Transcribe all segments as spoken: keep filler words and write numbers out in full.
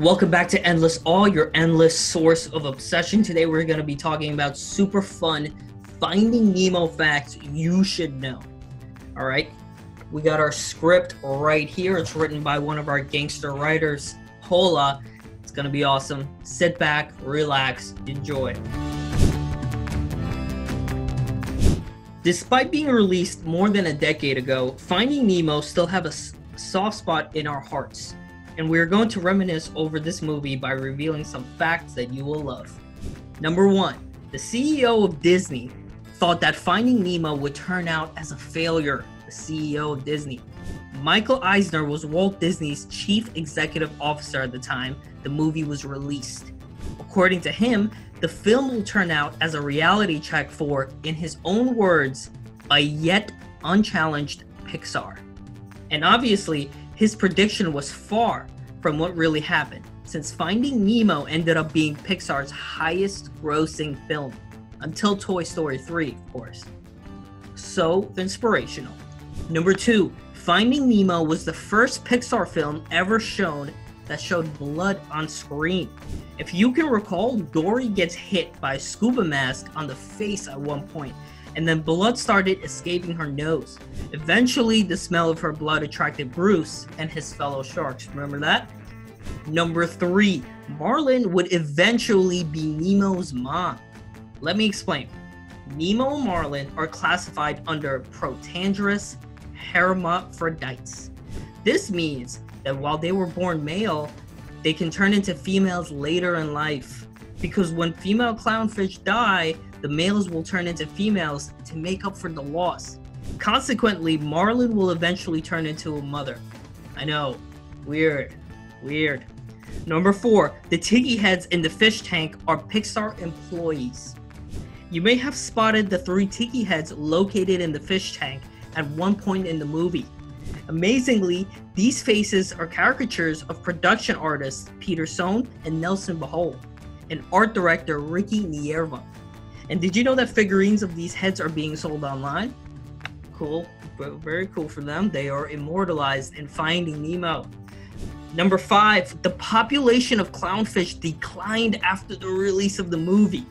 Welcome back to Endless Awe, your endless source of obsession. Today we're going to be talking about super fun Finding Nemo facts you should know. All right, we got our script right here. It's written by one of our gangster writers, Hola. It's going to be awesome. Sit back, relax, enjoy. Despite being released more than a decade ago, Finding Nemo still have a soft spot in our hearts. And we're going to reminisce over this movie by revealing some facts that you will love. Number one, the C E O of Disney thought that Finding Nemo would turn out as a failure. The C E O of Disney. Michael Eisner was Walt Disney's chief executive officer at the time the movie was released. According to him, the film will turn out as a reality check for, in his own words, a yet unchallenged Pixar. And obviously, his prediction was far from what really happened, since Finding Nemo ended up being Pixar's highest-grossing film, until Toy Story three, of course. So inspirational. Number two, Finding Nemo was the first Pixar film ever shown that showed blood on screen. If you can recall, Dory gets hit by a scuba mask on the face at one point, and then blood started escaping her nose. Eventually, the smell of her blood attracted Bruce and his fellow sharks. Remember that? Number three, Marlin would eventually be Nemo's mom. Let me explain. Nemo and Marlin are classified under Protandrous Hermaphrodites. This means that while they were born male, they can turn into females later in life. Because when female clownfish die, the males will turn into females to make up for the loss. Consequently, Marlin will eventually turn into a mother. I know, weird, weird. Number four, the tiggy heads in the fish tank are Pixar employees. You may have spotted the three tiki heads located in the fish tank at one point in the movie. Amazingly, these faces are caricatures of production artists Peter Sohn and Nelson Bahol, and art director Ricky Nierva. And did you know that figurines of these heads are being sold online? Cool, very cool for them. They are immortalized in Finding Nemo. Number five, the population of clownfish declined after the release of the movie.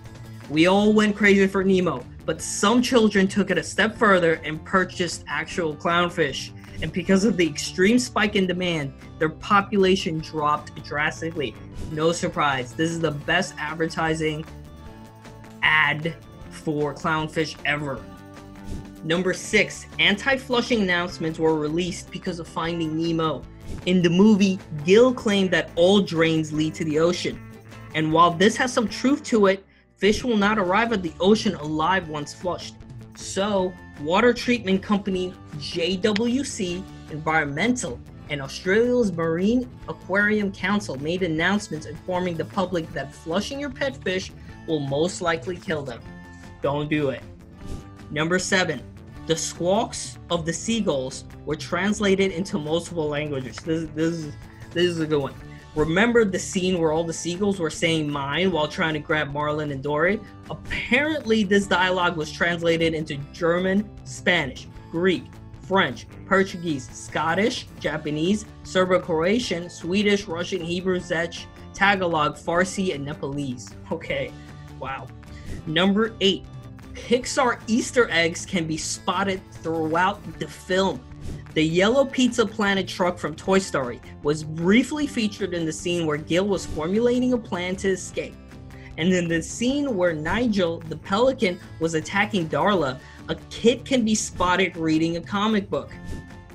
We all went crazy for Nemo, but some children took it a step further and purchased actual clownfish. And because of the extreme spike in demand, their population dropped drastically. No surprise, this is the best advertising ad for clownfish ever. Number six, anti-flushing announcements were released because of Finding Nemo. In the movie, Gill claimed that all drains lead to the ocean. And while this has some truth to it, fish will not arrive at the ocean alive once flushed. So, water treatment company J W C Environmental and Australia's Marine Aquarium Council made announcements informing the public that flushing your pet fish will most likely kill them. Don't do it. Number seven, the squawks of the seagulls were translated into multiple languages. This, this, is, this is a good one. Remember the scene where all the seagulls were saying mine while trying to grab Marlin and Dory? Apparently, this dialogue was translated into German, Spanish, Greek, French, Portuguese, Scottish, Japanese, Serbo-Croatian, Swedish, Russian, Hebrew, Czech, Tagalog, Farsi, and Nepalese. Okay. Wow. Number eight, Pixar Easter eggs can be spotted throughout the film. The yellow Pizza Planet truck from Toy Story was briefly featured in the scene where Gill was formulating a plan to escape. And in the scene where Nigel, the pelican, was attacking Darla, a kid can be spotted reading a comic book.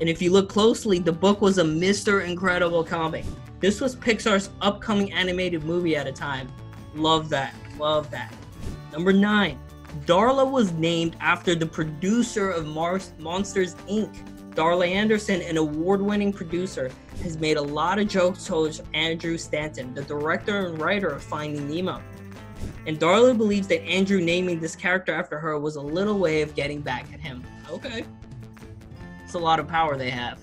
And if you look closely, the book was a Mister Incredible comic. This was Pixar's upcoming animated movie at a time. Love that. Love that. Number nine, Darla was named after the producer of Monsters, Incorporated. Darla Anderson, an award-winning producer, has made a lot of jokes towards Andrew Stanton, the director and writer of Finding Nemo. And Darla believes that Andrew naming this character after her was a little way of getting back at him. Okay. It's a lot of power they have.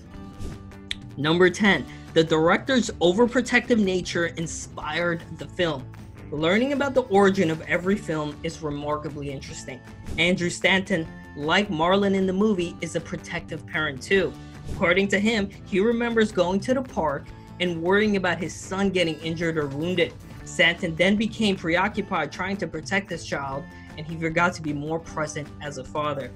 Number ten, the director's overprotective nature inspired the film. Learning about the origin of every film is remarkably interesting. Andrew Stanton, like Marlin in the movie, is a protective parent too. According to him, he remembers going to the park and worrying about his son getting injured or wounded. Stanton then became preoccupied trying to protect his child, and he forgot to be more present as a father.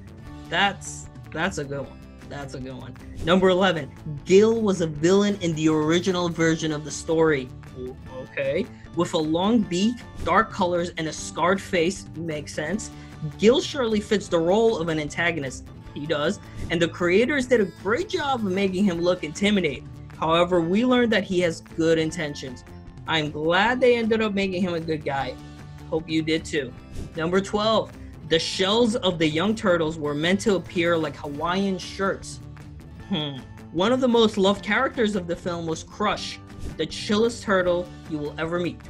That's that's a good one. That's a good one. Number eleven, Gill was a villain in the original version of the story. Okay. With a long beak, dark colors, and a scarred face, makes sense. Gill surely fits the role of an antagonist. He does. And the creators did a great job of making him look intimidating. However, we learned that he has good intentions. I'm glad they ended up making him a good guy. Hope you did too. Number twelve, the shells of the young turtles were meant to appear like Hawaiian shirts. Hmm. One of the most loved characters of the film was Crush, the chillest turtle you will ever meet.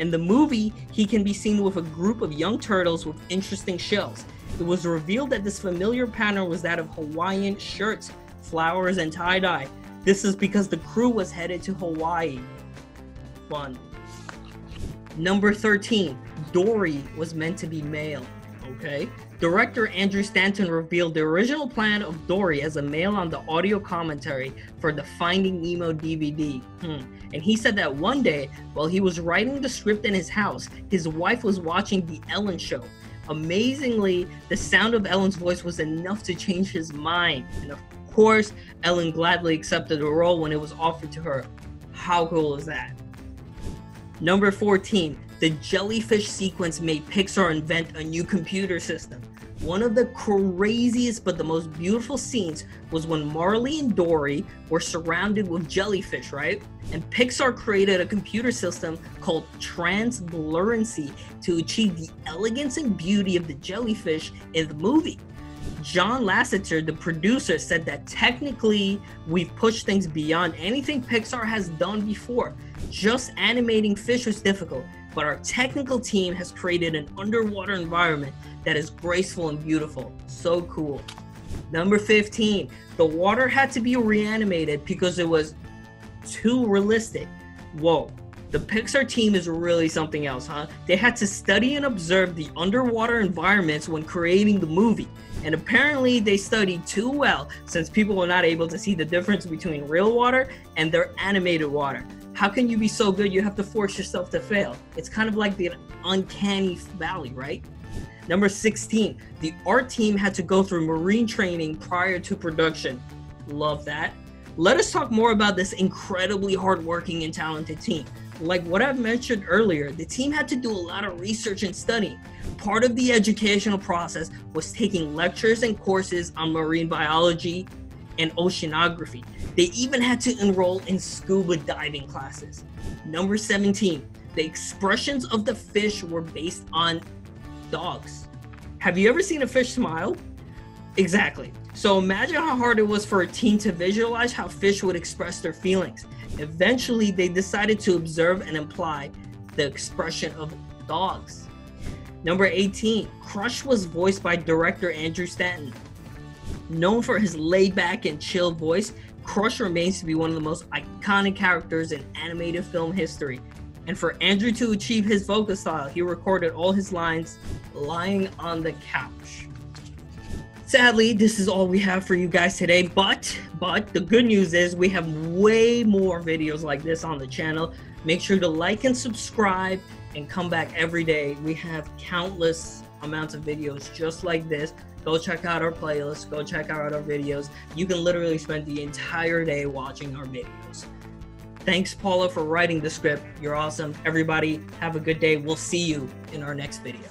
In the movie, he can be seen with a group of young turtles with interesting shells. It was revealed that this familiar pattern was that of Hawaiian shirts, flowers, and tie-dye. This is because the crew was headed to Hawaii. Fun. Number thirteen, Dory was meant to be male. Okay. Director Andrew Stanton revealed the original plan of Dory as a male on the audio commentary for the Finding Nemo D V D. Hmm. And he said that one day, while he was writing the script in his house, his wife was watching the Ellen show. Amazingly, the sound of Ellen's voice was enough to change his mind. And of course, Ellen gladly accepted the role when it was offered to her. How cool is that? Number fourteen, the jellyfish sequence made Pixar invent a new computer system. One of the craziest but the most beautiful scenes was when Marlin and Dory were surrounded with jellyfish, right? And Pixar created a computer system called translucency to achieve the elegance and beauty of the jellyfish in the movie. John Lasseter, the producer, said that technically we've pushed things beyond anything Pixar has done before. Just animating fish was difficult, but our technical team has created an underwater environment that is graceful and beautiful. So cool. Number fifteen, the water had to be reanimated because it was too realistic. Whoa, the Pixar team is really something else, huh? They had to study and observe the underwater environments when creating the movie. And apparently they studied too well, since people were not able to see the difference between real water and their animated water. How can you be so good you have to force yourself to fail? It's kind of like the uncanny valley, right? Number sixteen, the art team had to go through marine training prior to production. Love that. Let us talk more about this incredibly hardworking and talented team. Like what I've mentioned earlier, the team had to do a lot of research and studying. Part of the educational process was taking lectures and courses on marine biology and oceanography. They even had to enroll in scuba diving classes. Number seventeen, the expressions of the fish were based on dogs. Have you ever seen a fish smile? Exactly. So imagine how hard it was for a team to visualize how fish would express their feelings. Eventually, they decided to observe and imply the expression of dogs. Number eighteen, Crush was voiced by director Andrew Stanton. Known for his laid-back and chill voice, Crush remains to be one of the most iconic characters in animated film history. And for Andrew to achieve his vocal style, he recorded all his lines lying on the couch. Sadly, this is all we have for you guys today, but but the good news is we have way more videos like this on the channel. Make sure to like and subscribe and come back every day. We have countless amounts of videos just like this. Go check out our playlist, go check out our videos. You can literally spend the entire day watching our videos. Thanks, Paula, for writing the script. You're awesome. Everybody, have a good day. We'll see you in our next video.